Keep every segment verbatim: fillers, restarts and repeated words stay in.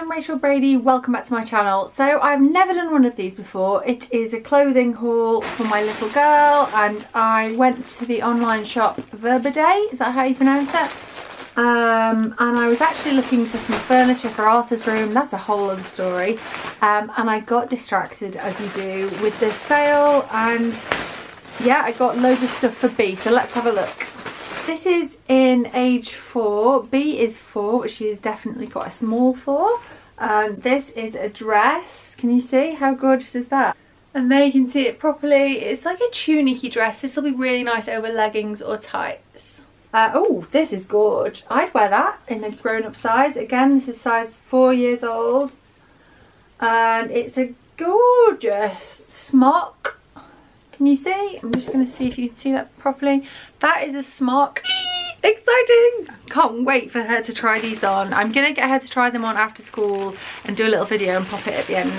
I'm Rachel Brady, welcome back to my channel. So I've never done one of these before. It is a clothing haul for my little girl and I went to the online shop Verbaudet, is that how you pronounce it? Um, and I was actually looking for some furniture for Arthur's room, that's a whole other story. Um, and I got distracted, as you do, with this sale and yeah, I got loads of stuff for B, so let's have a look. This is in age four, B is four, which she has definitely got a small for. Um, this is a dress, can you see? How gorgeous is that? And there you can see it properly, it's like a tunicky dress, this will be really nice over leggings or tights. Uh, oh, this is gorge, I'd wear that in a grown up size, again this is size four years old. And it's a gorgeous smock. Can you see? I'm just going to see if you can see that properly. That is a smock. Exciting! Can't wait for her to try these on. I'm going to get her to try them on after school and do a little video and pop it at the end.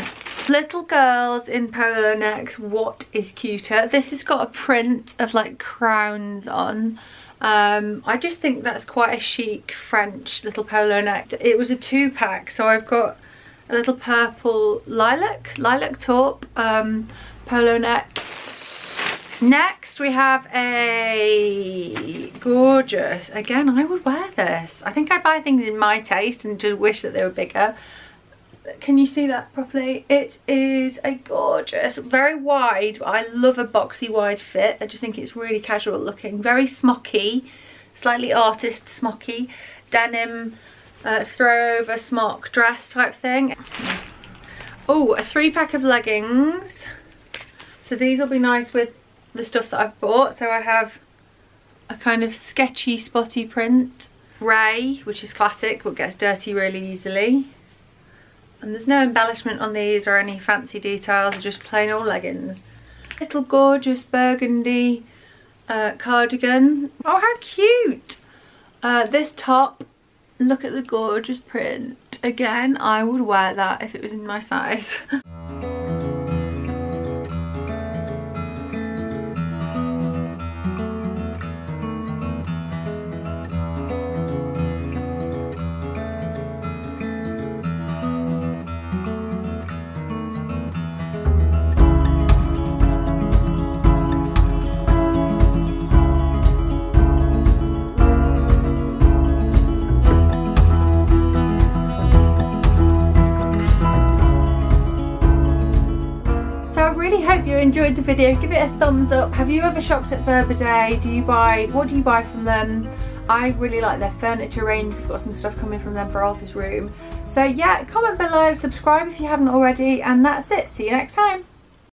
Little girls in polo necks, what is cuter? This has got a print of like crowns on. Um, I just think that's quite a chic French little polo neck. It was a two pack, so I've got a little purple lilac, lilac taupe, um, polo neck. Next we have a gorgeous, again I would wear this, I think I buy things in my taste and just wish that they were bigger. Can you see that properly? It is a gorgeous, very wide, I love a boxy wide fit, I just think it's really casual looking, very smocky, slightly artist smocky, denim uh, throw over smock dress type thing. Oh, a three pack of leggings, so these will be nice with the stuff that I've bought. So I have a kind of sketchy spotty print, grey, which is classic but gets dirty really easily, and there's no embellishment on these or any fancy details, just plain old leggings. Little gorgeous burgundy uh, cardigan, oh how cute. Uh, this top, look at the gorgeous print, again I would wear that if it was in my size. Enjoyed the video, give it a thumbs up. Have you ever shopped at Verbaudet? Do you buy, what do you buy from them? I really like their furniture range, we've got some stuff coming from them for Arthur's room. So yeah, comment below, subscribe if you haven't already, and that's it, see you next time.